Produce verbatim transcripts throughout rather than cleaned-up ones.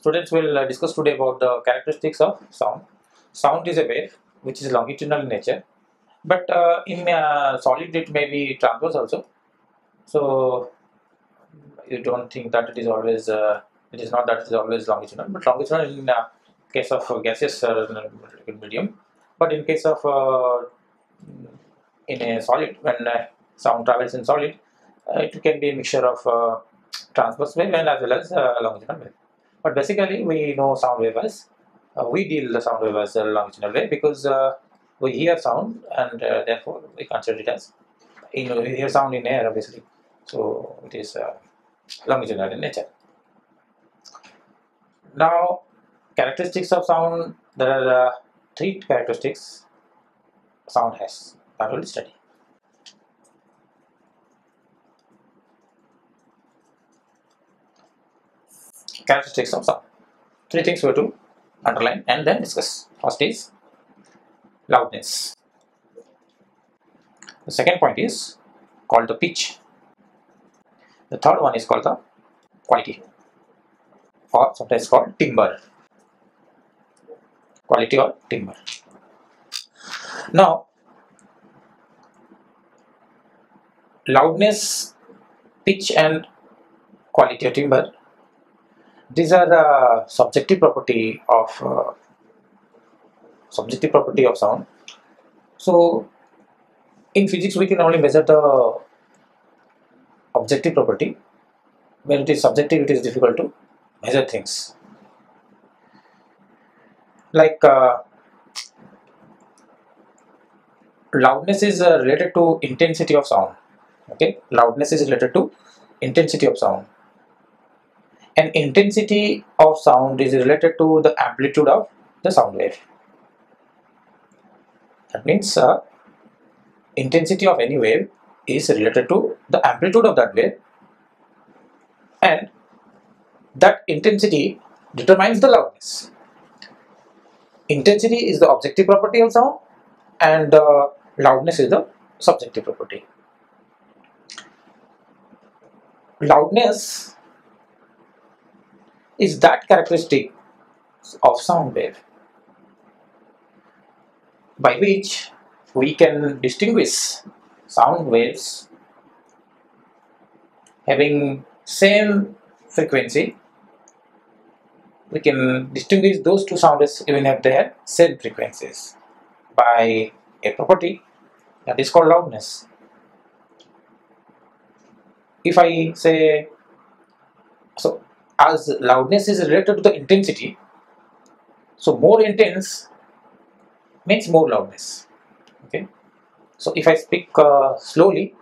Students will uh, discuss today about the characteristics of sound. Sound is a wave which is longitudinal in nature, but uh, in uh, solid it may be transverse also. So you don't think that it is always, uh, it is not that it is always longitudinal, but longitudinal in uh, case of uh, gaseous uh, medium. But in case of uh, in a solid, when uh, sound travels in solid, uh, it can be a mixture of uh, transverse wave and as well as uh, longitudinal wave. But basically we know sound wave as, uh, we deal the sound wave as a longitudinal wave because uh, we hear sound and uh, therefore we consider it as, you know, we hear sound in air obviously. So it is uh, longitudinal in nature. Now characteristics of sound, there are uh, three characteristics sound has that we will study. Characteristics of sound. Three things we have to underline and then discuss. First is loudness. The second point is called the pitch. The third one is called the quality, or sometimes called timbre. Quality or timbre. Now, loudness, pitch, and quality or timbre, these are the subjective property of uh, subjective property of sound. So in physics we can only measure the objective property. When it is subjective it is difficult to measure things. Like uh, loudness is uh, related to intensity of sound. Okay, loudness is related to intensity of sound. And intensity of sound is related to the amplitude of the sound wave. That means uh, intensity of any wave is related to the amplitude of that wave, and that intensity determines the loudness. Intensity is the objective property of sound and uh, loudness is the subjective property. Loudness is that characteristic of sound wave by which we can distinguish sound waves having same frequency. We can distinguish those two sound waves even if they have same frequencies by a property that is called loudness. If I say, so as loudness is related to the intensity, so more intense means more loudness. Okay, so if I speak uh, slowly,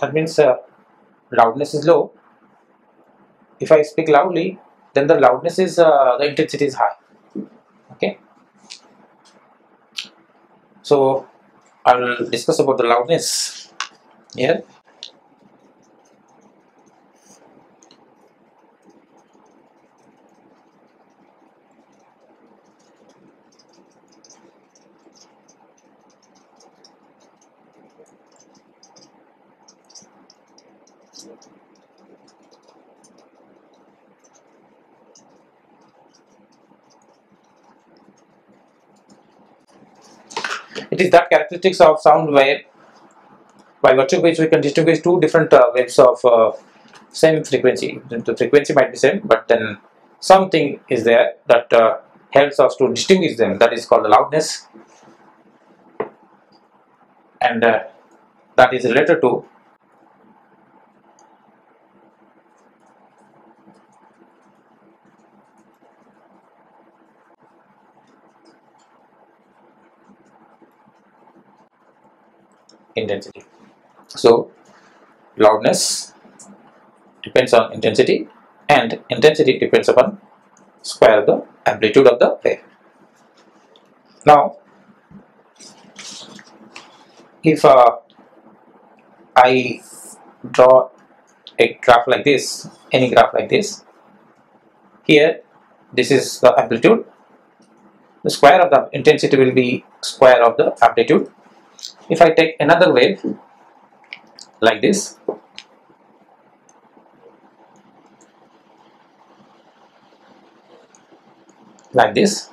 that means uh, loudness is low. If I speak loudly, then the loudness is uh, the intensity is high. Okay, so I will discuss about the loudness here. It is that characteristics of sound wave by virtue of which we can distinguish two different uh, waves of uh, same frequency. The frequency might be same, but then something is there that uh, helps us to distinguish them. That is called the loudness, and uh, that is related to intensity. So loudness depends on intensity and intensity depends upon square the amplitude of the wave. Now if uh, I draw a graph like this, any graph like this, here this is the amplitude, the square of the intensity will be square of the amplitude. If I take another wave like this, like this,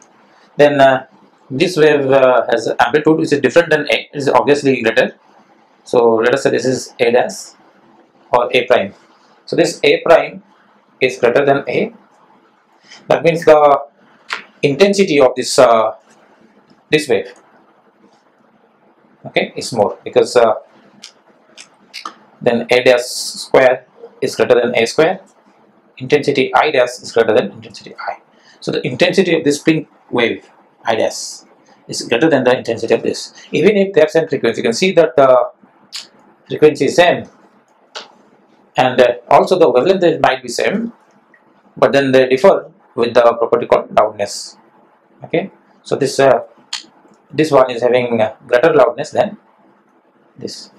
then uh, this wave uh, has amplitude which is different than A, is obviously greater. So let us say this is A dash or A prime. So this A prime is greater than A. That means the intensity of this uh, this wave, okay, is more, because uh, then A dash square is greater than A square. Intensity I dash is greater than intensity I. So the intensity of this pink wave I dash is greater than the intensity of this, even if they have same frequency. You can see that uh, frequency is same, and uh, also the wavelength might be same, but then they differ with the property called loudness. Okay, so this uh, this one is having uh, greater loudness than this.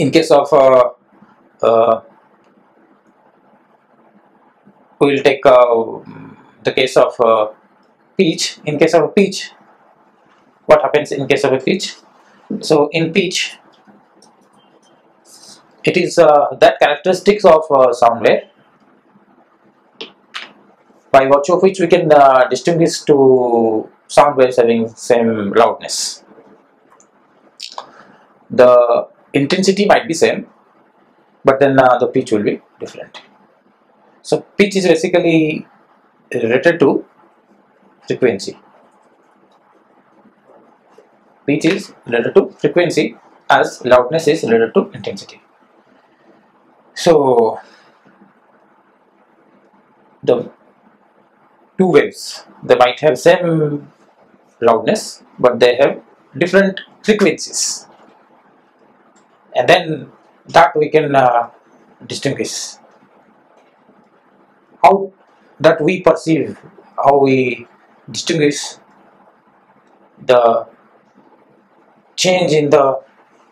In case of uh, uh, we will take uh, the case of uh, pitch. In case of pitch, what happens in case of a pitch? So in pitch, it is uh, that characteristics of uh, sound wave, by virtue of which we can uh, distinguish two sound waves having same loudness. The intensity might be same, but then uh, the pitch will be different. So pitch is basically related to frequency. Pitch is related to frequency as loudness is related to intensity. So the two waves, they might have same loudness, but they have different frequencies, and then that we can uh, distinguish how that we perceive, how we distinguish the change in the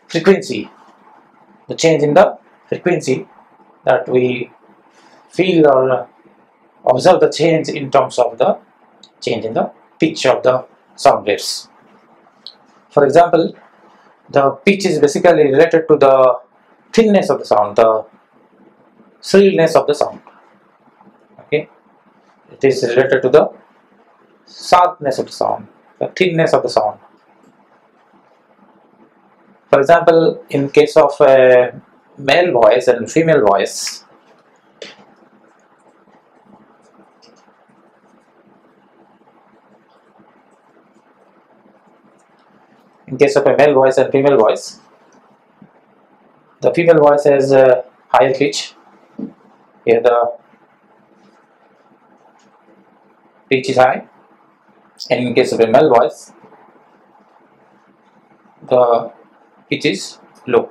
frequency, the change in the frequency that we feel or observe, the change in terms of the change in the pitch of the sound waves. For example, the pitch is basically related to the thinness of the sound, the shrillness of the sound. Okay, it is related to the sharpness of the sound, the thinness of the sound. For example, in case of a male voice and female voice, in case of a male voice and female voice, the female voice has a higher pitch. Here the pitch is high, and in case of a male voice, the pitch is low.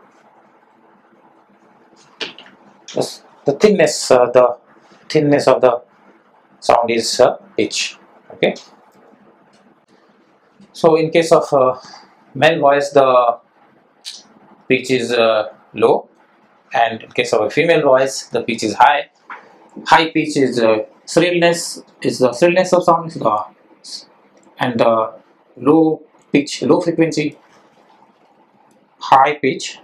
Yes, the thinness, uh, the thinness of the sound is uh, pitch. Okay. So in case of uh, male voice, the pitch is uh, low, and in case of a female voice, the pitch is high. High pitch is uh, shrillness, is the shrillness of sound, and the low pitch, low frequency, high pitch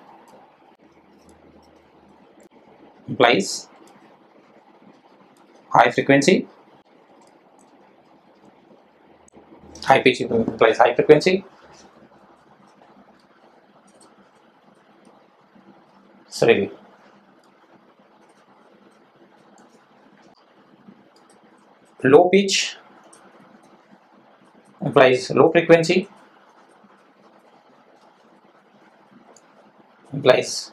implies high frequency, high pitch implies high frequency. Shrill. Low pitch implies low frequency, implies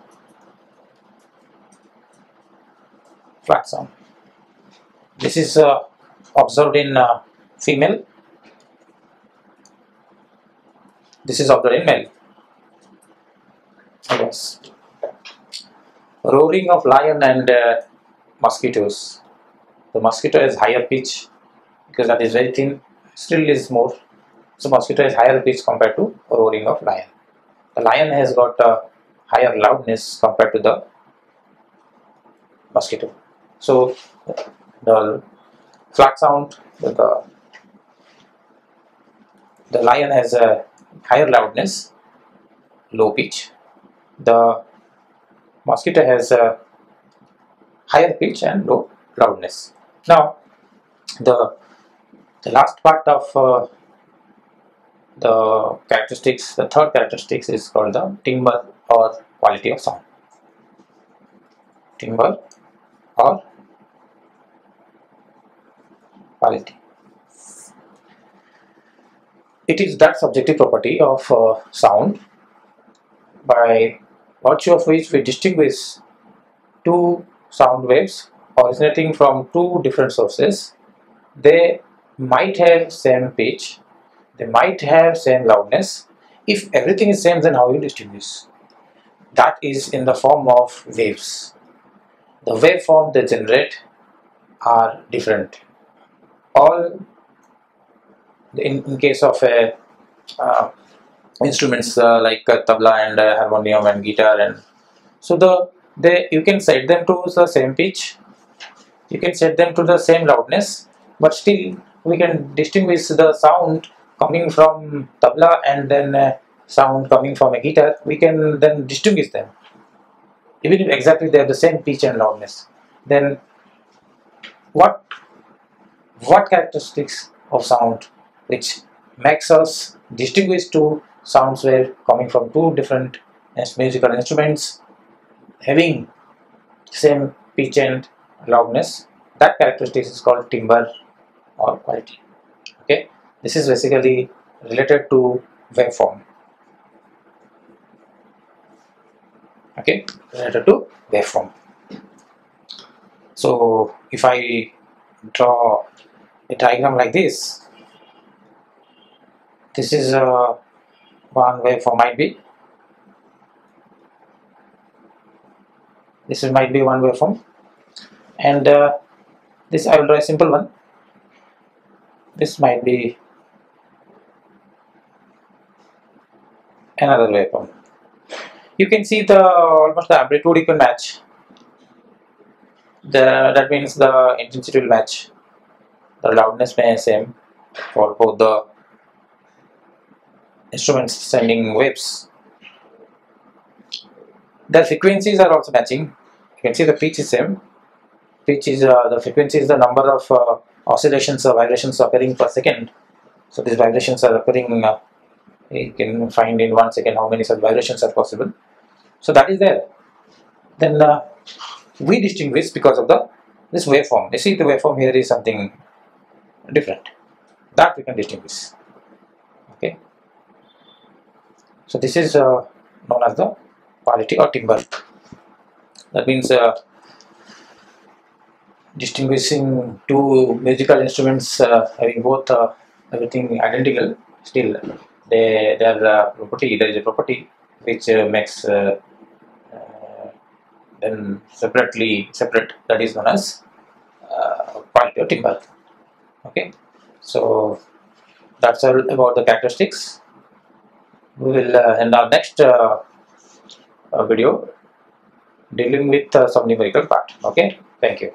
flat sound. This is uh, observed in uh, female, this is observed in male. Yes. Roaring of lion and uh, mosquitoes. The mosquito has higher pitch because that is very thin, still is more. So mosquito has higher pitch compared to roaring of lion. The lion has got uh, higher loudness compared to the mosquito. So the flat sound, the, the lion has a higher loudness, low pitch. The mosquito has a higher pitch and low loudness. Now the the last part of uh, the characteristics, the third characteristics is called the timbre or quality of sound. Timbre or quality. It is that subjective property of uh, sound by virtue of which we distinguish two sound waves originating from two different sources. They might have same pitch, they might have same loudness. If everything is same, then how you distinguish? That is in the form of waves. The waveform they generate are different. All in, in case of a uh, instruments uh, like uh, tabla and uh, harmonium and guitar, and so the they you can set them to the same pitch, you can set them to the same loudness, but still we can distinguish the sound coming from tabla and then uh, sound coming from a guitar. We can then distinguish them even if exactly they have the same pitch and loudness. Then what what characteristics of sound which makes us distinguish two sounds were coming from two different musical instruments having same pitch and loudness? That characteristic is called timbre or quality. Okay, this is basically related to waveform. Okay, related to waveform. So if I draw a diagram like this, this is uh, one waveform might be. This might be one waveform, and uh, this I will draw a simple one. This might be another waveform. You can see the almost the amplitude you can match. The that means the intensity will match. The loudness may be same for both the instruments sending waves. The frequencies are also matching. You can see the pitch is same. Pitch is uh, the frequency is the number of uh, oscillations or vibrations occurring per second. So these vibrations are occurring. Uh, you can find in one second how many such vibrations are possible. So that is there. Then uh, we distinguish because of the this waveform. You see the waveform here is something different. That we can distinguish. Okay. So this is uh, known as the quality or timbre. That means uh, distinguishing two musical instruments uh, having both uh, everything identical, still they their uh, property there is a property which uh, makes uh, uh, them separately separate. That is known as uh, quality or timbre. Okay, so that's all about the characteristics. We will uh, in our next uh, uh, video dealing with uh, some numerical part. Okay, thank you.